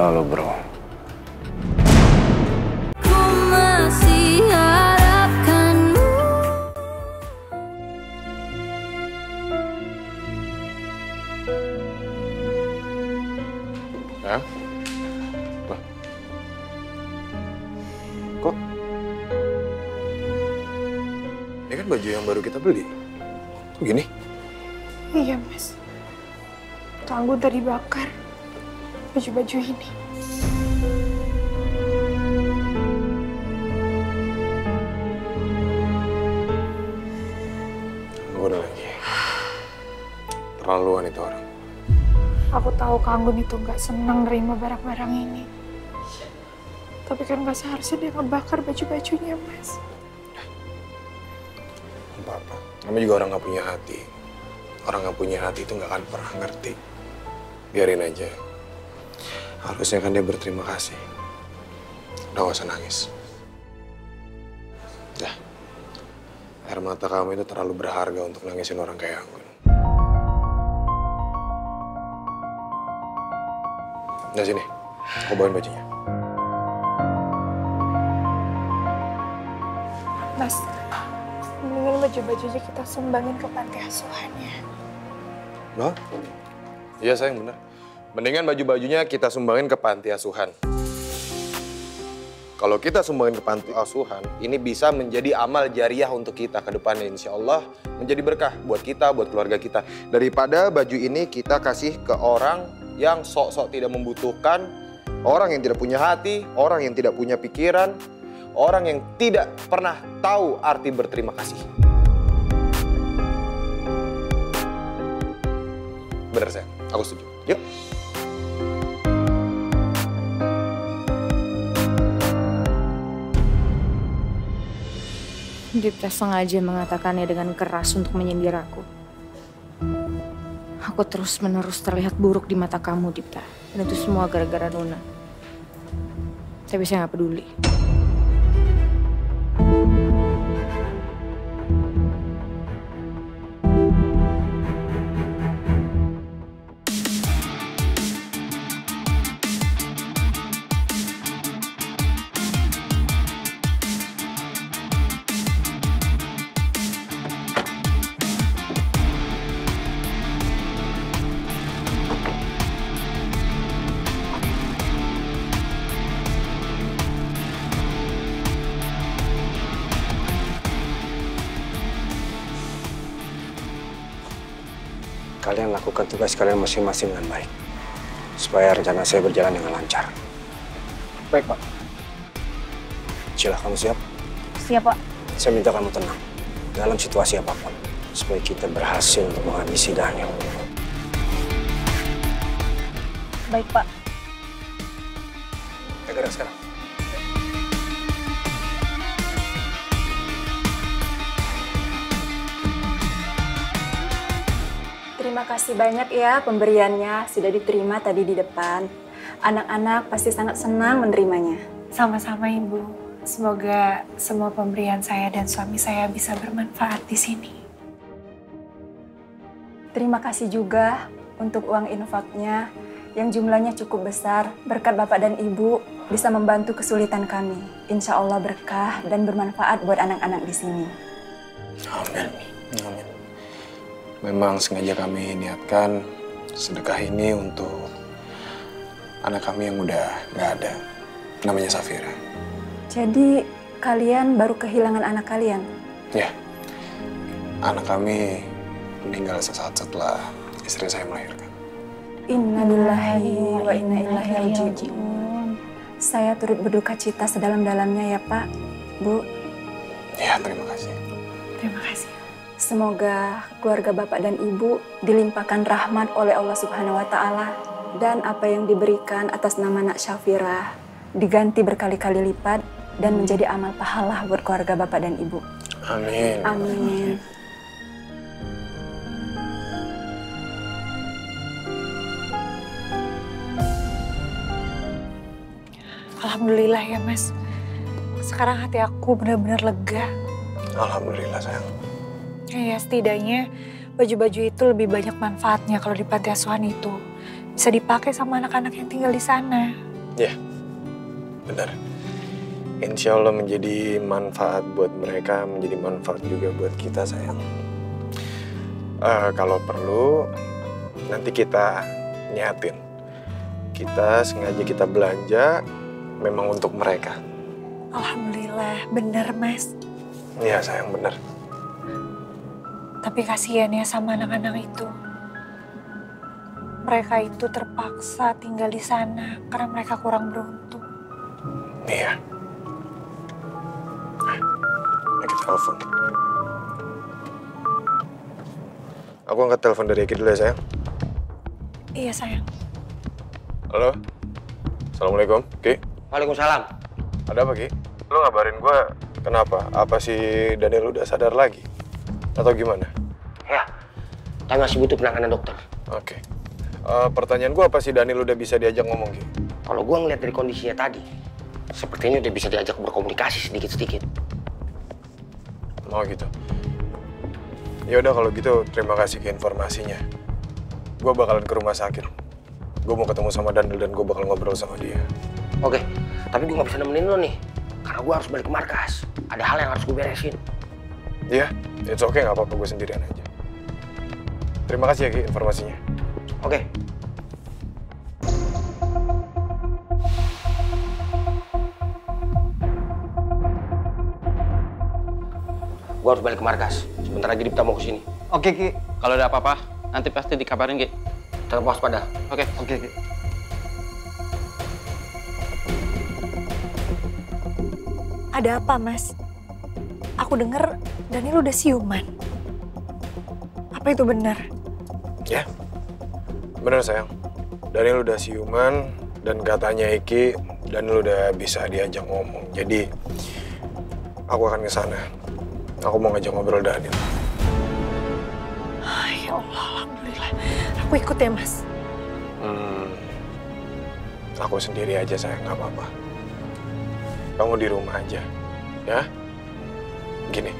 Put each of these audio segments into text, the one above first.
selalu, bro. Hah? Loh. Kok? Ini kan baju yang baru kita beli. Kok gini? Iya, Mas. Tangguh tadi bakar. Baju-baju ini. Udah lagi. Terlaluan itu orang. Aku tahu Kang Gun itu nggak senang nerima barang-barang ini. Tapi kan nggak seharusnya dia ngebakar baju-bajunya, Mas. Nggak apa-apa. Kamu juga orang nggak punya hati. Orang nggak punya hati itu nggak akan pernah ngerti. Biarin aja. Harusnya kan dia berterima kasih. Udah gak usah nangis. Dah. Air mata kamu itu terlalu berharga untuk nangisin orang kayak Anggun. Nah sini, aku bawain bajunya. Mas, mendingan baju-bajunya kita sumbangin ke panti asuhannya. Nah? Iya sayang, bener. Mendingan baju-bajunya kita sumbangin ke panti asuhan. Kalau kita sumbangin ke panti asuhan, ini bisa menjadi amal jariah untuk kita ke depannya. Insya Allah menjadi berkah buat kita, buat keluarga kita. Daripada baju ini kita kasih ke orang yang sok-sok tidak membutuhkan, orang yang tidak punya hati, orang yang tidak punya pikiran, orang yang tidak pernah tahu arti berterima kasih. Bener sayang, aku setuju. Yuk. Dipta sengaja mengatakannya dengan keras untuk menyindir aku. Aku terus-menerus terlihat buruk di mata kamu, Dipta. Dan itu semua gara-gara Nuna. Tapi saya nggak peduli. Kalian lakukan tugas kalian masing-masing dengan baik, supaya rencana saya berjalan dengan lancar. Baik, Pak. Cila, kamu siap? Siap, Pak. Saya minta kamu tenang, dalam situasi apapun, supaya kita berhasil untuk menghabisi Daniel. Baik, Pak. Kita gerak sekarang. Terima kasih banyak ya pemberiannya, sudah diterima tadi di depan. Anak-anak pasti sangat senang menerimanya. Sama-sama Ibu, semoga semua pemberian saya dan suami saya bisa bermanfaat di sini. Terima kasih juga untuk uang infaknya yang jumlahnya cukup besar. Berkat Bapak dan Ibu bisa membantu kesulitan kami. Insya Allah berkah dan bermanfaat buat anak-anak di sini. Amin. Amin. Memang sengaja kami niatkan sedekah ini untuk anak kami yang udah nggak ada, namanya Safira. Jadi kalian baru kehilangan anak kalian? Ya, anak kami meninggal sesaat setelah istri saya melahirkan. Innalillahi wa inna ilaihi raji'un. Saya turut berduka cita sedalam-dalamnya ya Pak, Bu. Ya, terima kasih. Terima kasih. Semoga keluarga Bapak dan Ibu dilimpahkan rahmat oleh Allah Subhanahu wa Ta'ala, dan apa yang diberikan atas nama anak Safira diganti berkali-kali lipat dan menjadi amal pahala buat keluarga Bapak dan Ibu. Amin. Amin. Alhamdulillah ya Mas, sekarang hati aku benar-benar lega. Alhamdulillah sayang. Iya, setidaknya baju-baju itu lebih banyak manfaatnya kalau di panti asuhan itu. Bisa dipakai sama anak-anak yang tinggal di sana. Ya, benar. Insya Allah menjadi manfaat buat mereka, menjadi manfaat juga buat kita, sayang. Kalau perlu, nanti kita nyatin. Kita sengaja kita belanja memang untuk mereka. Alhamdulillah, benar, Mas. Iya, sayang, benar. Tapi kasihan ya sama anak-anak itu. Mereka itu terpaksa tinggal di sana karena mereka kurang beruntung. Iya. Aku telepon. Aku angkat telepon dari Iki dulu ya, sayang. Iya, sayang. Halo? Assalamualaikum, Ki. Waalaikumsalam. Ada apa, Ki? Lu ngabarin gue kenapa? Apa sih Daniel udah sadar lagi? Atau gimana? Enggak, kita masih butuh penanganan dokter. Oke. Pertanyaan gue, apa sih Daniel udah bisa diajak ngomong, Ki? Kalau gue ngeliat dari kondisinya tadi, sepertinya udah bisa diajak berkomunikasi sedikit-sedikit. Oh gitu. Ya udah kalau gitu, terima kasih ke informasinya. Gue bakalan ke rumah sakit. Gue mau ketemu sama Daniel dan gue bakal ngobrol sama dia. Oke, tapi gue gak bisa nemenin lo nih. Karena gue harus balik ke markas. Ada hal yang harus gue beresin. Iya, it's okay, gak apa-apa, gue sendirian aja. Terima kasih ya, Ki, informasinya. Oke. Gue harus balik ke markas. Sebentar lagi Dipta mau kesini. Oke, Ki. Kalau ada apa-apa, nanti pasti dikabarin, Ki. Tetap waspada. Oke. Oke, Ki. Ada apa, Mas? Aku dengar Daniel udah siuman. Apa itu benar? Ya, benar sayang. Daniel udah siuman dan katanya Iki, Daniel udah bisa diajak ngomong. Jadi aku akan ke sana. Aku mau ngajak ngobrol Daniel. Ya Allah, alhamdulillah. Aku ikut ya, Mas. Aku sendiri aja sayang, nggak apa-apa. Kamu di rumah aja, ya. Gini,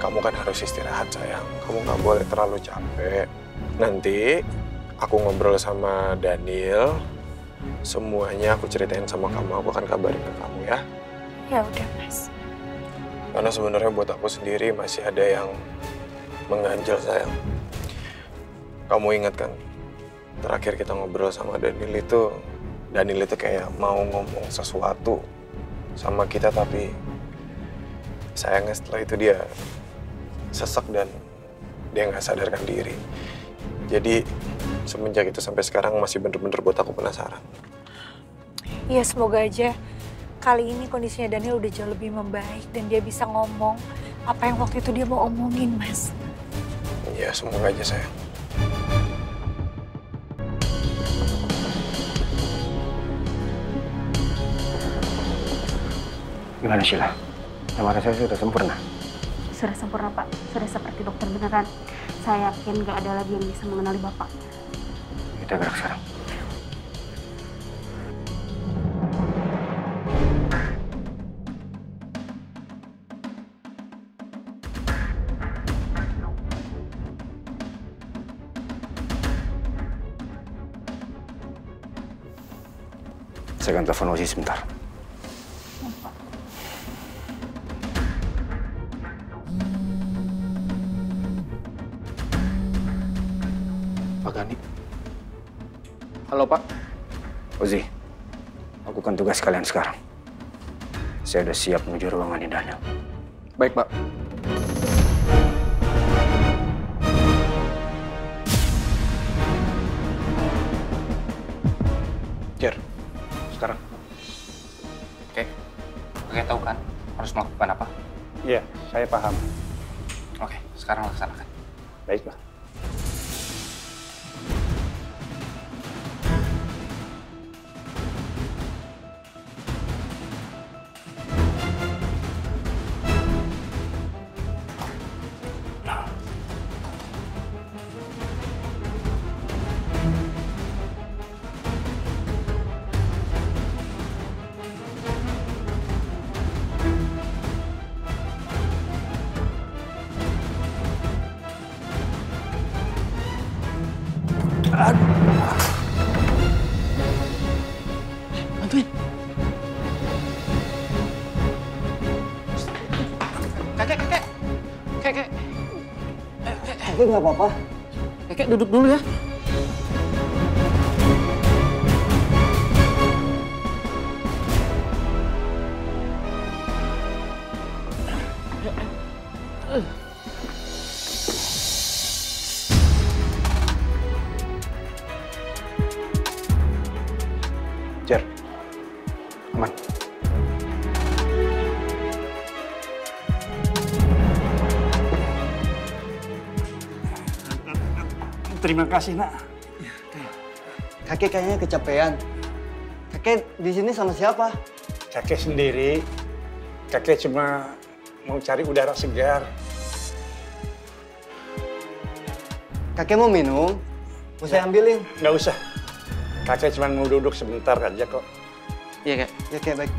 kamu kan harus istirahat sayang, kamu nggak boleh terlalu capek. Nanti aku ngobrol sama Daniel, semuanya aku ceritain sama kamu, aku akan kabarin ke kamu ya. Ya udah Mas. Karena sebenarnya buat aku sendiri masih ada yang mengganjal sayang. Kamu ingat kan, terakhir kita ngobrol sama Daniel itu kayak mau ngomong sesuatu sama kita tapi sayangnya setelah itu dia sesek dan dia nggak sadarkan diri. Jadi semenjak itu sampai sekarang masih bener-bener buat aku penasaran. Iya semoga aja kali ini kondisinya Daniel udah jauh lebih membaik dan dia bisa ngomong apa yang waktu itu dia mau omongin Mas. Iya semoga aja sayang. Gimana Sheila? Lamaran saya sudah sempurna? Sudah sempurna, Pak. Sudah seperti dokter beneran. Saya yakin nggak ada lagi yang bisa mengenali Bapak. Kita gerak sekarang. Saya akan telepon Oji sebentar. Halo, Pak. Uzi, lakukan tugas kalian sekarang. Saya sudah siap menuju ruangan Daniel. Baik, Pak. Cer, sekarang. Oke. Oke, tahu kan harus melakukan apa? Iya, saya paham. Oke, sekarang laksanakan. Baik, Pak. Kakek. Kakek nggak apa-apa. Kakek duduk dulu ya. Cer, Aman. Terima kasih, Nak. Kakek kayaknya kecapean. Kakek di sini sama siapa? Kakek sendiri. Kakek cuma mau cari udara segar. Kakek mau minum? Mau saya ambilin? Nggak usah. Kakek cuma mau duduk sebentar aja kok. Iya, Kak. Ya, Kak, baik.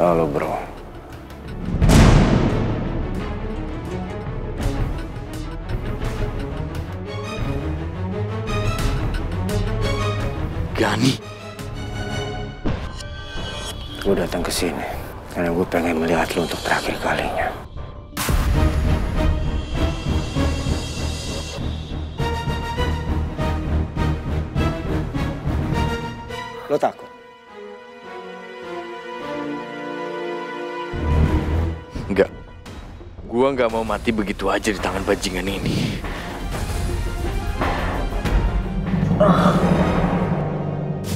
Halo, bro. Gani. Gue datang ke sini karena gue pengen melihat lo untuk terakhir kalinya. Lo takut? Enggak. Gua nggak mau mati begitu aja di tangan bajingan ini.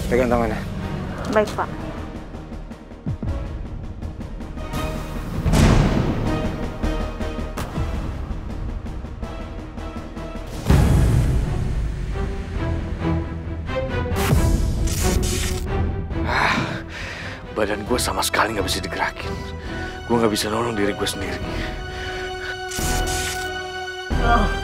Pegang tangannya. Baik, Pak. Badan gua sama sekali nggak bisa digerakin. Gue nggak bisa nolong diri gue sendiri.